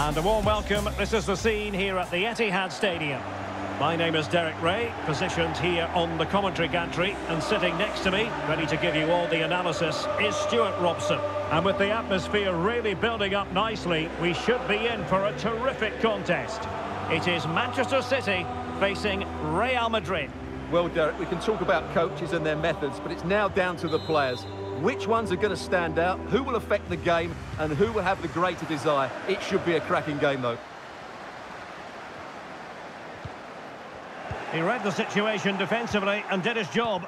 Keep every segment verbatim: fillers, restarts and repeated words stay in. And a warm welcome. This is the scene here at the Etihad Stadium. My name is Derek Ray, positioned here on the commentary gantry, and sitting next to me, ready to give you all the analysis, is Stuart Robson. And with the atmosphere really building up nicely, we should be in for a terrific contest. It is Manchester City facing Real Madrid. Well, Derek, we can talk about coaches and their methods, but it's now down to the players. Which ones are going to stand out, who will affect the game, and who will have the greater desire? It should be a cracking game, though. He read the situation defensively and did his job.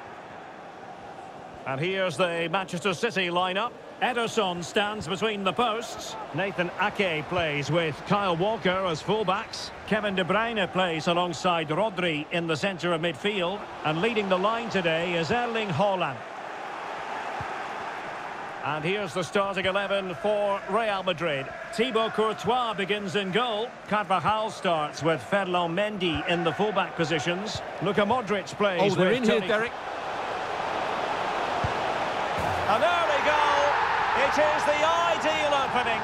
And here's the Manchester City lineup. Ederson stands between the posts. Nathan Ake plays with Kyle Walker as fullbacks. Kevin De Bruyne plays alongside Rodri in the centre of midfield. And leading the line today is Erling Haaland. And here's the starting eleven for Real Madrid. Thibaut Courtois begins in goal. Carvajal starts with Ferland Mendy in the fullback positions. Luka Modric plays. Oh, they're in Tony... here, Derek. An early goal. It is the ideal opening.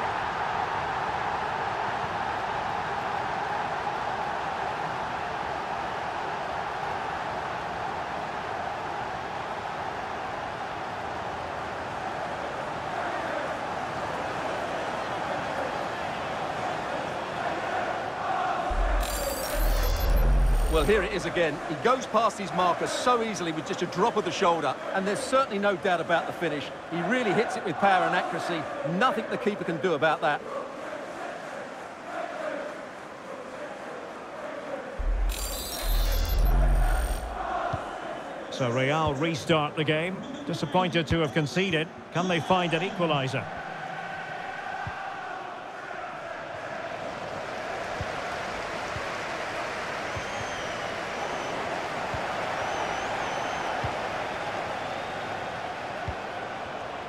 Well, here it is again. He goes past his marker so easily with just a drop of the shoulder, and there's certainly no doubt about the finish. He really hits it with power and accuracy. Nothing the keeper can do about that. So Real restart the game. Disappointed to have conceded. Can they find an equaliser?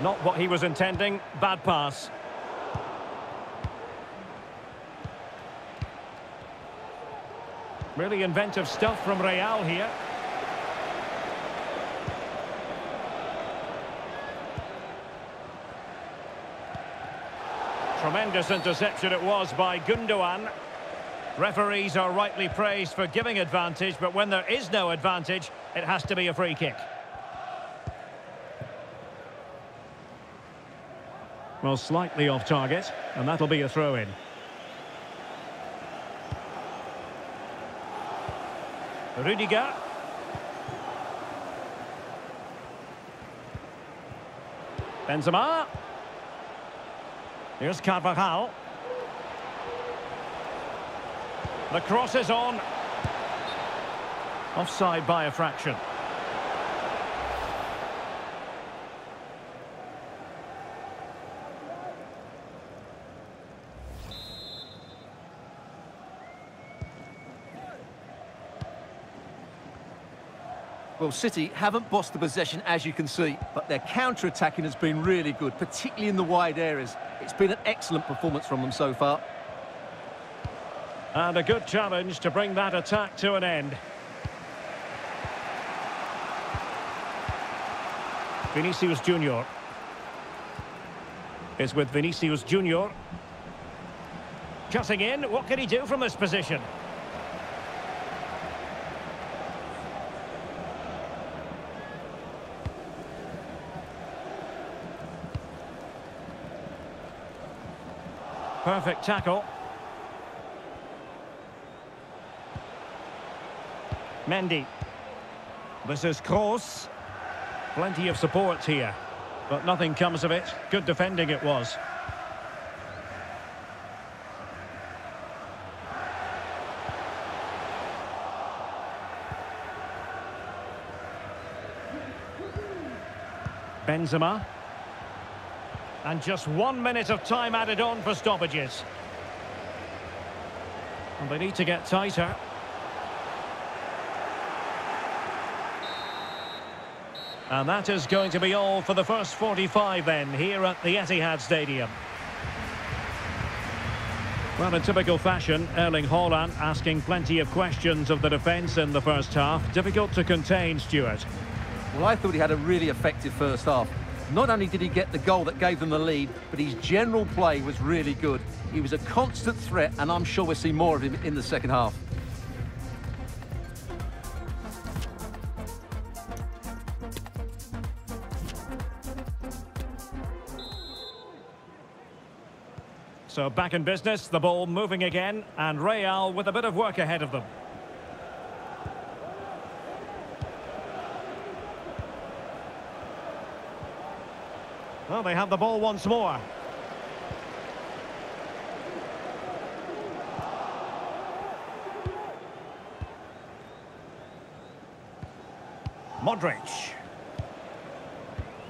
Not what he was intending. Bad pass. Really inventive stuff from Real here. Tremendous interception it was by Gundogan. Referees are rightly praised for giving advantage, but when there is no advantage, it has to be a free kick. Well, slightly off target, and that'll be a throw-in. Rudiger. Benzema. Here's Carvajal. The cross is on. Offside by a fraction. Well, City haven't bossed the possession, as you can see, but their counter-attacking has been really good, particularly in the wide areas. It's been an excellent performance from them so far. And a good challenge to bring that attack to an end. Vinicius Junior is with Vinicius Junior. Cutting in, what can he do from this position? Perfect tackle. Mendy. This is Kroos. Plenty of support here, but nothing comes of it. Good defending it was. Benzema. And just one minute of time added on for stoppages. And they need to get tighter. And that is going to be all for the first forty-five then, here at the Etihad Stadium. Well, in typical fashion, Erling Haaland asking plenty of questions of the defence in the first half. Difficult to contain, Stuart. Well, I thought he had a really effective first half. Not only did he get the goal that gave them the lead, but his general play was really good. He was a constant threat, and I'm sure we'll see more of him in the second half. So back in business, the ball moving again, and Real with a bit of work ahead of them. Well, they have the ball once more. Modric.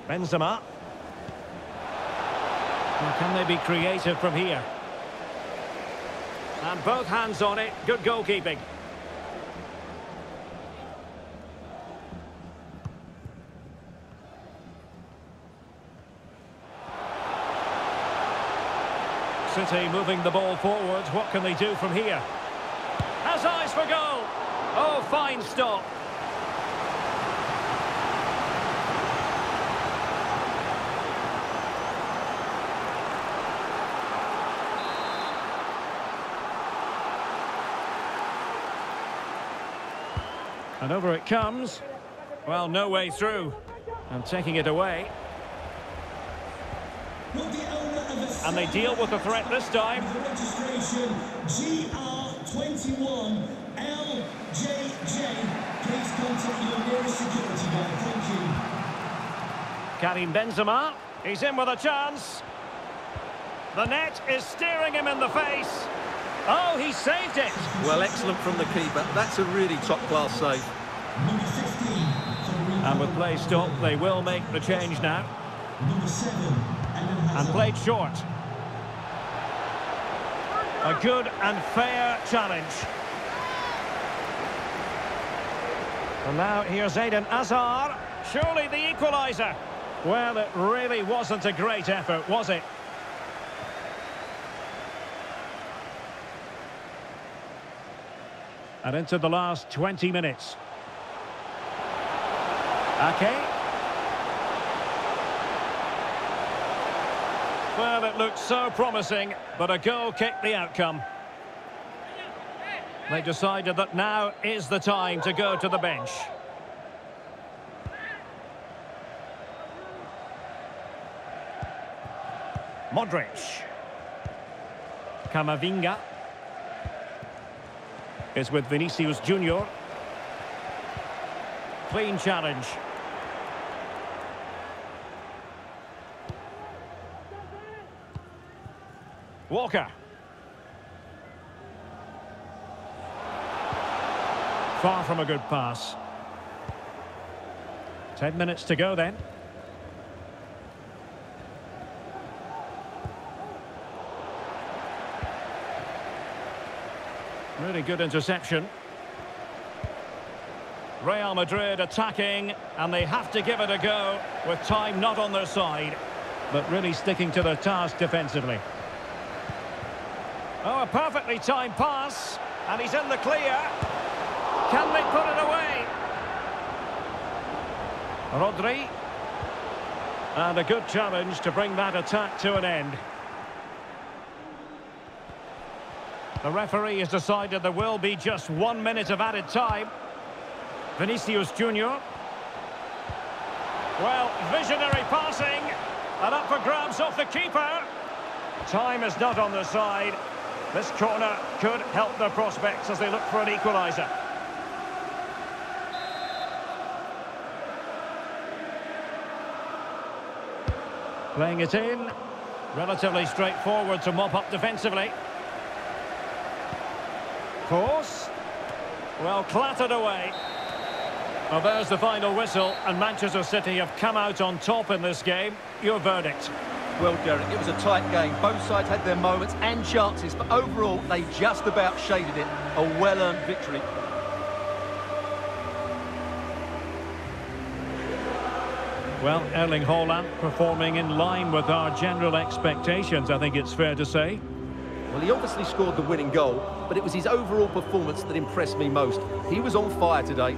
Benzema. Now, can they be creative from here? And both hands on it. Good goalkeeping. City moving the ball forward. What can they do from here? Has eyes for goal. Oh, fine stop. And over it comes. Well, no way through. And taking it away. And they deal with the threat this time. Registration G R two one L J J. Please contact your nearest security guard. Thank you. Karim Benzema. He's in with a chance. The net is staring him in the face. Oh, he saved it. Well, excellent from the keeper. That's a really top-class save. And with play stopped, they will make the change now. Number seven, and played short. A good and fair challenge. And now here's Eden Hazard. Surely the equaliser. Well, it really wasn't a great effort, was it? And into the last twenty minutes. Ake. Well, it looked so promising, but a goal kicked the outcome. They decided that now is the time to go to the bench. Modric. Camavinga. Is with Vinicius Junior. Clean challenge. Walker. Far from a good pass. Ten minutes to go then. Really good interception. Real Madrid attacking, and they have to give it a go with time not on their side, but really sticking to their task defensively. Oh, a perfectly timed pass, and he's in the clear. Can they put it away? Rodri. And a good challenge to bring that attack to an end. The referee has decided there will be just one minute of added time. Vinicius Junior. Well, visionary passing. And up for grabs off the keeper. Time is not on the side. This corner could help the prospects as they look for an equaliser. Playing it in. Relatively straightforward to mop up defensively. Kroos, well, clattered away. Well, there's the final whistle, and Manchester City have come out on top in this game. Your verdict? Well, Derek, it was a tight game. Both sides had their moments and chances, but overall, they just about shaded it. A well-earned victory. Well, Erling Haaland performing in line with our general expectations, I think it's fair to say. Well, he obviously scored the winning goal, but it was his overall performance that impressed me most. He was on fire today.